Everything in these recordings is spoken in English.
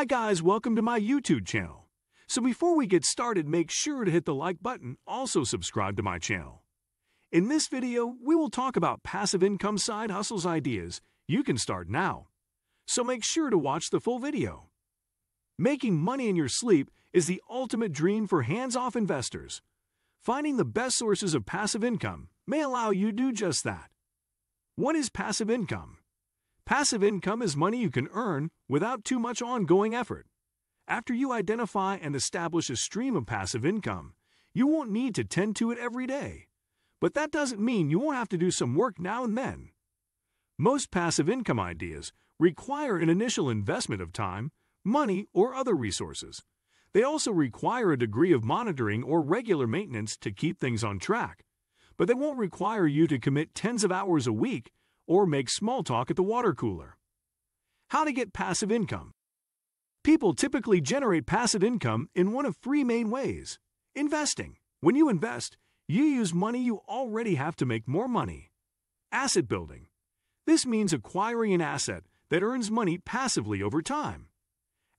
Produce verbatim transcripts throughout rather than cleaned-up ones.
Hi guys, welcome to my YouTube channel. So before we get started, make sure to hit the like button, also subscribe to my channel. In this video, we will talk about passive income side hustles ideas you can start now. So make sure to watch the full video. Making money in your sleep is the ultimate dream for hands-off investors. Finding the best sources of passive income may allow you to do just that. What is passive income? Passive income is money you can earn without too much ongoing effort. After you identify and establish a stream of passive income, you won't need to tend to it every day. But that doesn't mean you won't have to do some work now and then. Most passive income ideas require an initial investment of time, money, or other resources. They also require a degree of monitoring or regular maintenance to keep things on track. But they won't require you to commit tens of hours a week or make small talk at the water cooler. How to get passive income. People typically generate passive income in one of three main ways. Investing. When you invest, you use money you already have to make more money. Asset building. This means acquiring an asset that earns money passively over time.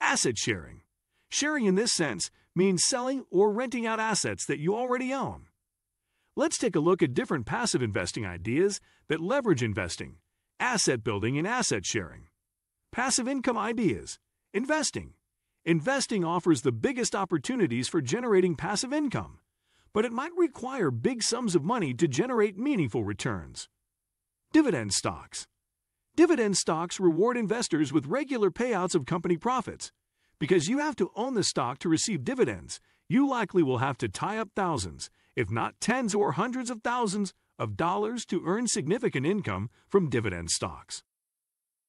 Asset sharing. Sharing in this sense means selling or renting out assets that you already own. Let's take a look at different passive investing ideas that leverage investing, asset building, and asset sharing. Passive income ideas. Investing. Investing offers the biggest opportunities for generating passive income, but it might require big sums of money to generate meaningful returns. Dividend stocks. Dividend stocks reward investors with regular payouts of company profits. Because you have to own the stock to receive dividends, you likely will have to tie up thousands, if not tens or hundreds of thousands of dollars to earn significant income from dividend stocks.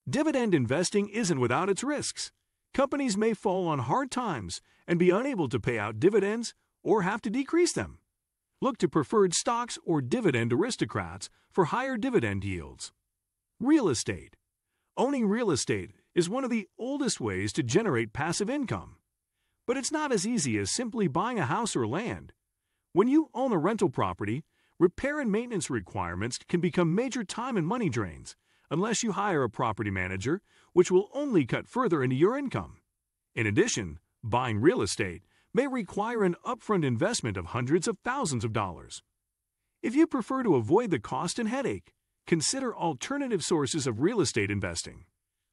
Dividend investing isn't without its risks. Companies may fall on hard times and be unable to pay out dividends or have to decrease them. Look to preferred stocks or dividend aristocrats for higher dividend yields. Real estate. Owning real estate is one of the oldest ways to generate passive income. But it's not as easy as simply buying a house or land. When you own a rental property, repair and maintenance requirements can become major time and money drains unless you hire a property manager, which will only cut further into your income. In addition, buying real estate may require an upfront investment of hundreds of thousands of dollars. If you prefer to avoid the cost and headache, consider alternative sources of real estate investing,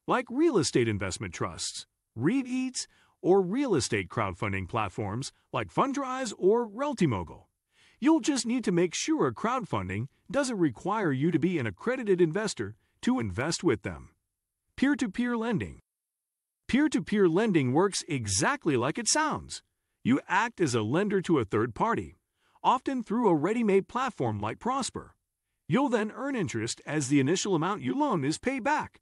like real estate investment trusts, REITs, or real estate crowdfunding platforms like Fundrise or Realtymogul. You'll just need to make sure crowdfunding doesn't require you to be an accredited investor to invest with them. Peer-to-peer lending. Peer-to-peer lending works exactly like it sounds. You act as a lender to a third party, often through a ready-made platform like Prosper. You'll then earn interest as the initial amount you loan is paid back.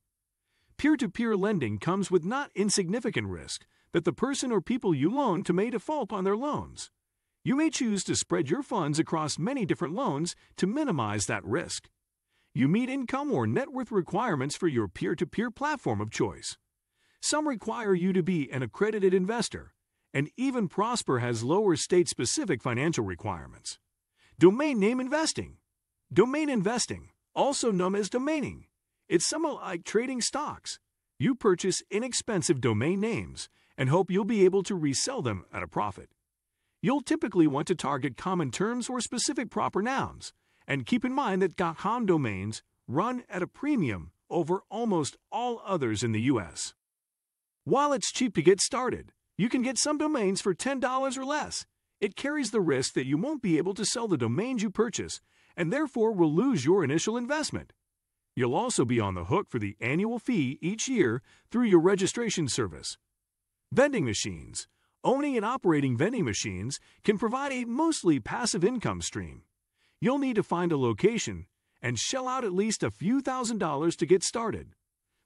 Peer-to-peer lending comes with not insignificant risk that the person or people you loan to may default on their loans. You may choose to spread your funds across many different loans to minimize that risk. You meet income or net worth requirements for your peer-to-peer platform of choice. Some require you to be an accredited investor, and even Prosper has lower state-specific financial requirements. Domain name investing. Domain investing, also known as domaining. It's somewhat like trading stocks. You purchase inexpensive domain names and hope you'll be able to resell them at a profit. You'll typically want to target common terms or specific proper nouns, and keep in mind that .com domains run at a premium over almost all others in the U S While it's cheap to get started, you can get some domains for ten dollars or less. It carries the risk that you won't be able to sell the domains you purchase, and therefore will lose your initial investment. You'll also be on the hook for the annual fee each year through your registration service. Vending machines. Owning and operating vending machines can provide a mostly passive income stream. You'll need to find a location and shell out at least a few thousand dollars to get started.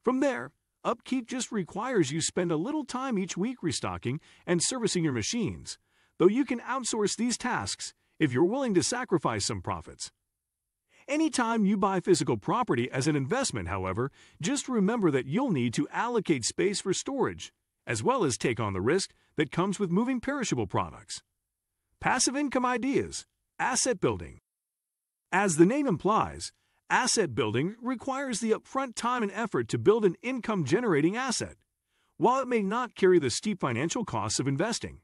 From there, upkeep just requires you spend a little time each week restocking and servicing your machines, though you can outsource these tasks if you're willing to sacrifice some profits. Anytime you buy physical property as an investment, however, just remember that you'll need to allocate space for storage, as well as take on the risk that comes with moving perishable products. Passive income ideas. Asset building. As the name implies, asset building requires the upfront time and effort to build an income-generating asset. While it may not carry the steep financial costs of investing,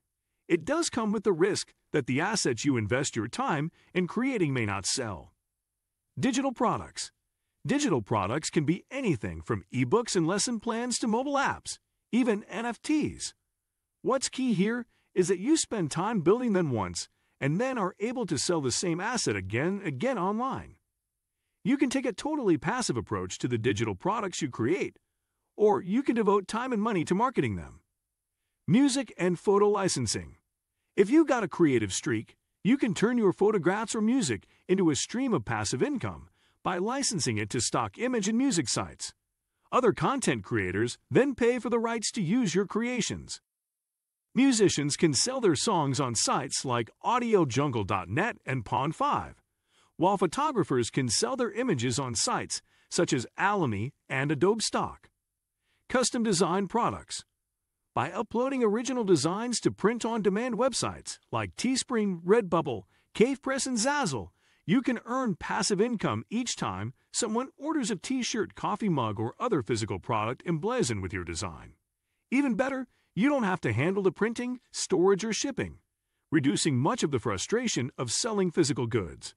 it does come with the risk that the assets you invest your time in creating may not sell. Digital products. Digital products can be anything from ebooks and lesson plans to mobile apps, even N F Ts. What's key here is that you spend time building them once and then are able to sell the same asset again and again online. You can take a totally passive approach to the digital products you create, or you can devote time and money to marketing them. Music and photo licensing. If you've got a creative streak, you can turn your photographs or music into a stream of passive income by licensing it to stock image and music sites. Other content creators then pay for the rights to use your creations. Musicians can sell their songs on sites like audio jungle dot net and pond five, while photographers can sell their images on sites such as Alamy and Adobe Stock. Custom design products. By uploading original designs to print-on-demand websites like Teespring, Redbubble, CafePress, and Zazzle, you can earn passive income each time someone orders a t-shirt, coffee mug, or other physical product emblazoned with your design. Even better, you don't have to handle the printing, storage, or shipping, reducing much of the frustration of selling physical goods.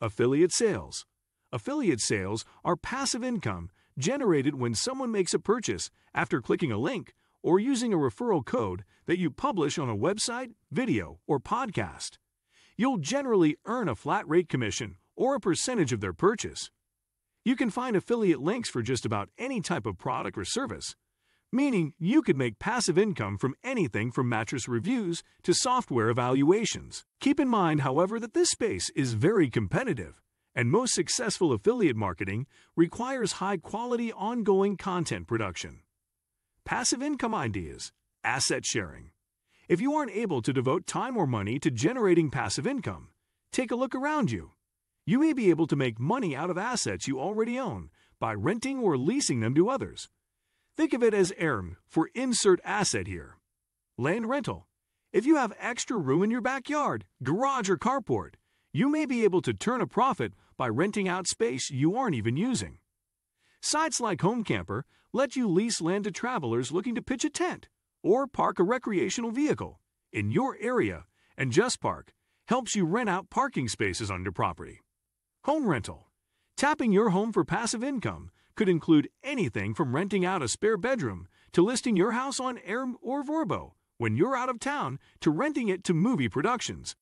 Affiliate sales. Affiliate sales are passive income generated when someone makes a purchase after clicking a link or using a referral code that you publish on a website, video, or podcast. You'll generally earn a flat rate commission or a percentage of their purchase. You can find affiliate links for just about any type of product or service, meaning you could make passive income from anything from mattress reviews to software evaluations. Keep in mind, however, that this space is very competitive, and most successful affiliate marketing requires high-quality ongoing content production. Passive income ideas. Asset sharing. If you aren't able to devote time or money to generating passive income, take a look around you. You may be able to make money out of assets you already own by renting or leasing them to others. Think of it as A R M for insert asset here. Land rental. If you have extra room in your backyard, garage, or carport, you may be able to turn a profit by renting out space you aren't even using. Sites like Home Camper let you lease land to travelers looking to pitch a tent or park a recreational vehicle in your area, and JustPark helps you rent out parking spaces on your property. Home rental. Tapping your home for passive income could include anything from renting out a spare bedroom to listing your house on Airbnb or Vrbo when you're out of town to renting it to movie productions.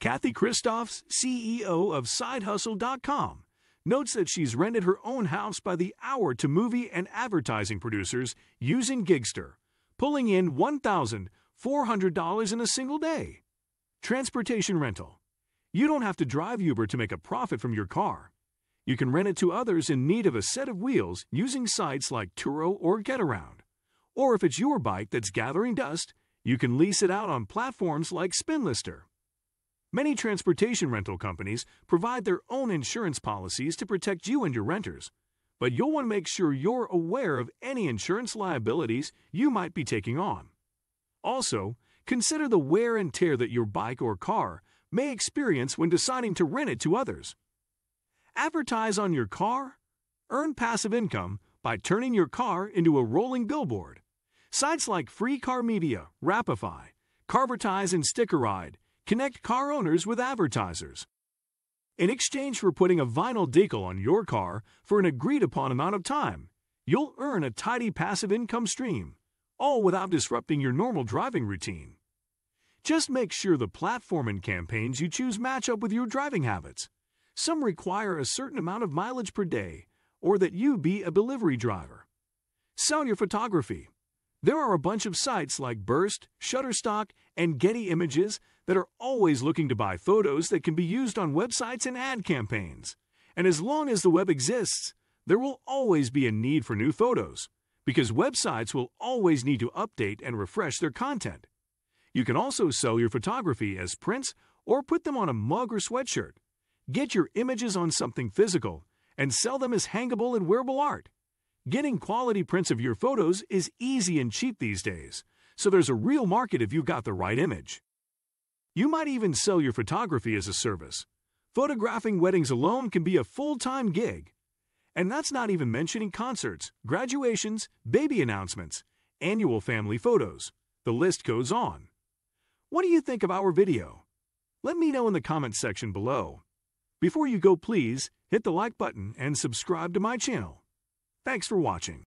Kathy Kristoff, C E O of side hustle dot com, notes that she's rented her own house by the hour to movie and advertising producers using Gigster, pulling in one thousand four hundred dollars in a single day. Transportation rental. You don't have to drive Uber to make a profit from your car. You can rent it to others in need of a set of wheels using sites like Turo or Getaround. Or if it's your bike that's gathering dust, you can lease it out on platforms like SpinLister. Many transportation rental companies provide their own insurance policies to protect you and your renters, but you'll want to make sure you're aware of any insurance liabilities you might be taking on. Also, consider the wear and tear that your bike or car may experience when deciding to rent it to others. Advertise on your car? Earn passive income by turning your car into a rolling billboard. Sites like Free Car Media, Rapify, Carvertise, and Sticker Ride connect car owners with advertisers. In exchange for putting a vinyl decal on your car for an agreed-upon amount of time, you'll earn a tidy passive income stream, all without disrupting your normal driving routine. Just make sure the platform and campaigns you choose match up with your driving habits. Some require a certain amount of mileage per day, or that you be a delivery driver. Sell your photography. There are a bunch of sites like Burst, Shutterstock, and Getty Images that are always looking to buy photos that can be used on websites and ad campaigns. And as long as the web exists, there will always be a need for new photos, because websites will always need to update and refresh their content. You can also sell your photography as prints or put them on a mug or sweatshirt. Get your images on something physical and sell them as hangable and wearable art. Getting quality prints of your photos is easy and cheap these days, so there's a real market if you've got the right image. You might even sell your photography as a service. Photographing weddings alone can be a full-time gig. And that's not even mentioning concerts, graduations, baby announcements, annual family photos. The list goes on. What do you think of our video? Let me know in the comments section below. Before you go, please hit the like button and subscribe to my channel. Thanks for watching.